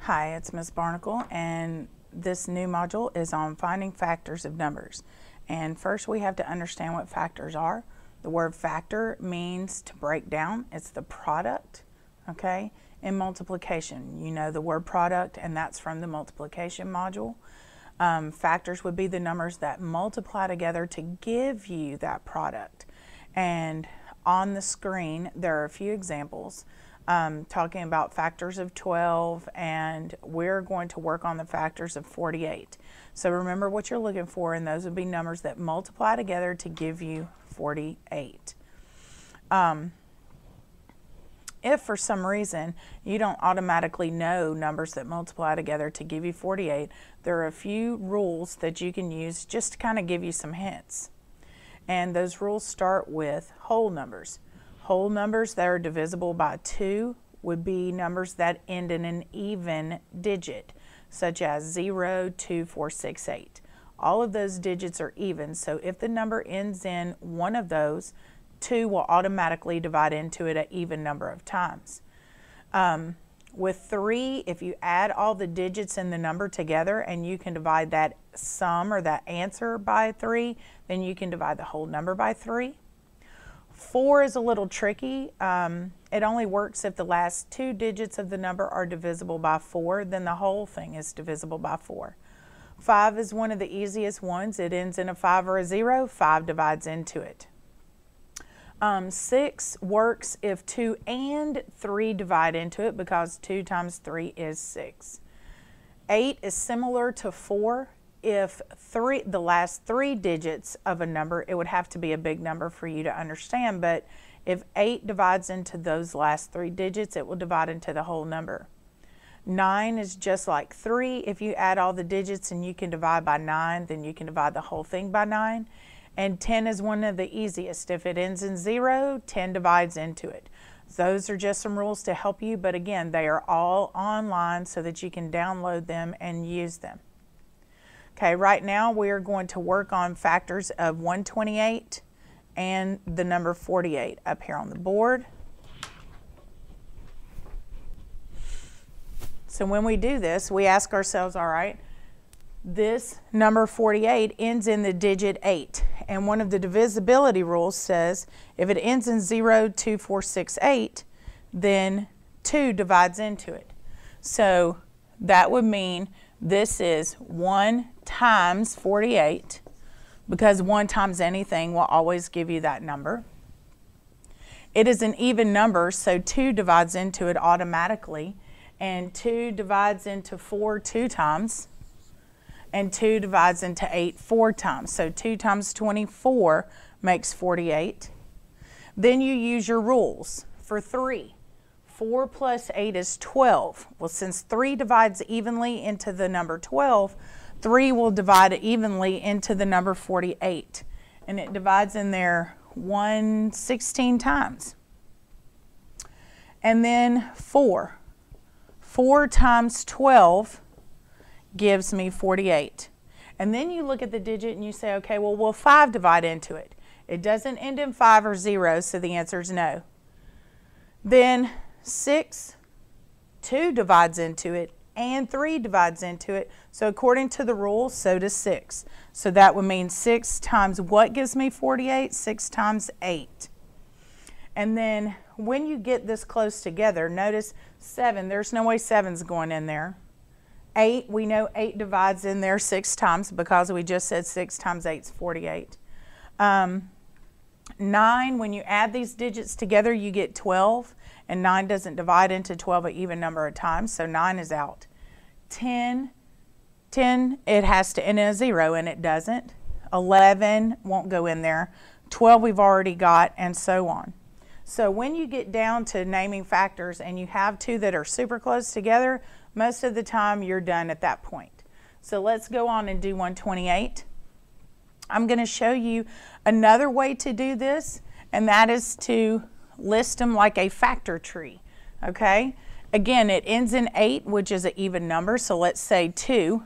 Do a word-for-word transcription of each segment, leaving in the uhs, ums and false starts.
Hi, it's Miz Barnacle, and this new module is on finding factors of numbers. And first we have to understand what factors are. The word factor means to break down. It's the product, okay, in multiplication. You know the word product, and that's from the multiplication module. Um, factors would be the numbers that multiply together to give you that product. And on the screen there are a few examples um, talking about factors of twelve, and we're going to work on the factors of forty-eight. So remember what you're looking for, and those would be numbers that multiply together to give you forty-eight. Um, If for some reason you don't automatically know numbers that multiply together to give you forty-eight, there are a few rules that you can use just to kind of give you some hints. And those rules start with whole numbers. Whole numbers that are divisible by two would be numbers that end in an even digit, such as zero, two, four, six, eight. All of those digits are even, so if the number ends in one of those, two will automatically divide into it an even number of times. Um, with three, if you add all the digits in the number together and you can divide that sum or that answer by three, then you can divide the whole number by three. Four is a little tricky. Um, it only works if the last two digits of the number are divisible by four, then the whole thing is divisible by four. Five is one of the easiest ones. It ends in a five or a zero. Five divides into it. Um, six works if two and three divide into it, because two times three is six. Eight is similar to four. If three, the last three digits of a number, it would have to be a big number for you to understand, but if eight divides into those last three digits, it will divide into the whole number. Nine is just like three. If you add all the digits and you can divide by nine, then you can divide the whole thing by nine. And ten is one of the easiest. If it ends in zero, ten divides into it. Those are just some rules to help you, but again, they are all online so that you can download them and use them. Okay, right now we are going to work on factors of one twenty-eight and the number forty-eight up here on the board. So when we do this, we ask ourselves, all right, this number forty-eight ends in the digit eight. And one of the divisibility rules says if it ends in zero, two, four, six, eight, then two divides into it. So that would mean this is one times forty-eight, because one times anything will always give you that number. It is an even number, so two divides into it automatically. And two divides into four two times. And two divides into eight four times. So two times twenty-four makes forty-eight. Then you use your rules for three. four plus eight is twelve. Well, since three divides evenly into the number twelve, three will divide evenly into the number forty-eight. And it divides in there one sixteenth times. And then four. four times twelve gives me forty-eight. And then you look at the digit and you say, okay, well, will five divide into it? It doesn't end in five or zero, so the answer is no. Then six, two divides into it, and three divides into it. So according to the rule, so does six. So that would mean six times what gives me forty-eight? six times eight. And then when you get this close together, notice seven, there's no way seven's going in there. eight, we know eight divides in there six times, because we just said six times eight is forty-eight. Um, nine, when you add these digits together, you get twelve, and nine doesn't divide into twelve an even number of times, so nine is out. ten, ten, it has to end in a zero, and it doesn't. eleven won't go in there. twelve we've already got, and so on. So when you get down to naming factors and you have two that are super close together, most of the time you're done at that point. So let's go on and do one twenty-eight. I'm going to show you another way to do this, and that is to list them like a factor tree. Okay? Again, it ends in eight, which is an even number, so let's say two.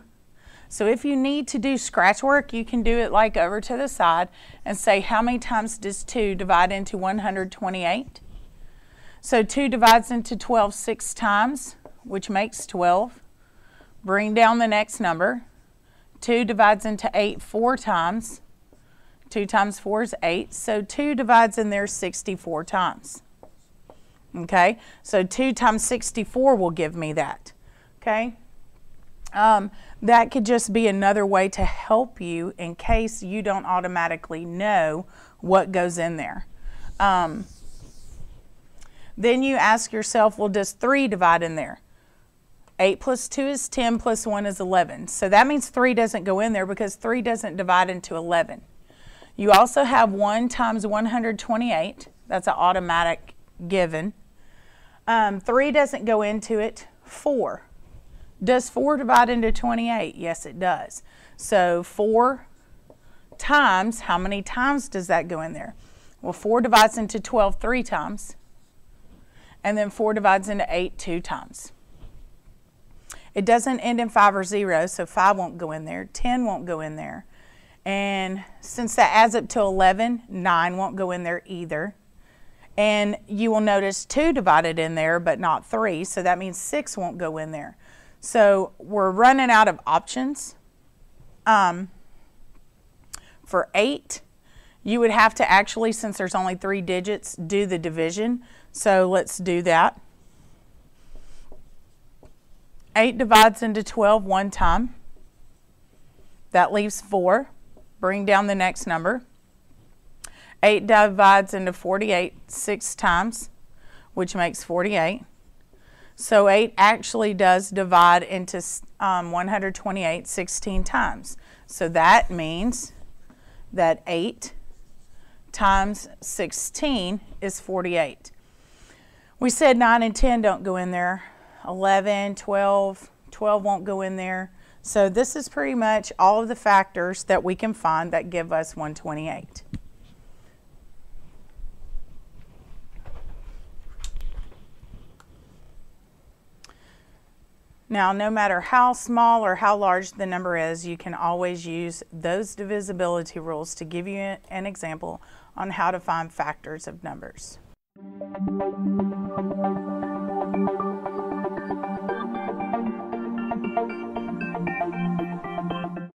So if you need to do scratch work, you can do it like over to the side and say, how many times does two divide into one hundred twenty-eight? So two divides into twelve six times, which makes twelve. Bring down the next number. two divides into eight four times. two times four is eight, so two divides in there sixty-four times. Okay, so two times sixty-four will give me that. Okay, um, that could just be another way to help you in case you don't automatically know what goes in there. Um, then you ask yourself, well, does three divide in there? eight plus two is ten, plus one is eleven. So that means three doesn't go in there because three doesn't divide into eleven. You also have one times one hundred twenty-eight. That's an automatic given. Um, three doesn't go into it. four. Does four divide into twenty-eight? Yes, it does. So four times, how many times does that go in there? Well, four divides into twelve three times. And then four divides into eight two times. It doesn't end in five or zero, so five won't go in there. ten won't go in there. And since that adds up to eleven, nine won't go in there either. And you will notice two divided in there, but not three. So that means six won't go in there. So we're running out of options. Um, for eight, you would have to actually, since there's only three digits, do the division. So let's do that. eight divides into twelve one time. That leaves four. Bring down the next number. eight divides into forty-eight six times, which makes forty-eight. So eight actually does divide into um, one hundred twenty-eight sixteen times. So that means that eight times sixteen is forty-eight. We said nine and ten don't go in there. eleven, twelve, twelve won't go in there. So this is pretty much all of the factors that we can find that give us one hundred twenty-eight. Now, no matter how small or how large the number is, you can always use those divisibility rules to give you an example on how to find factors of numbers.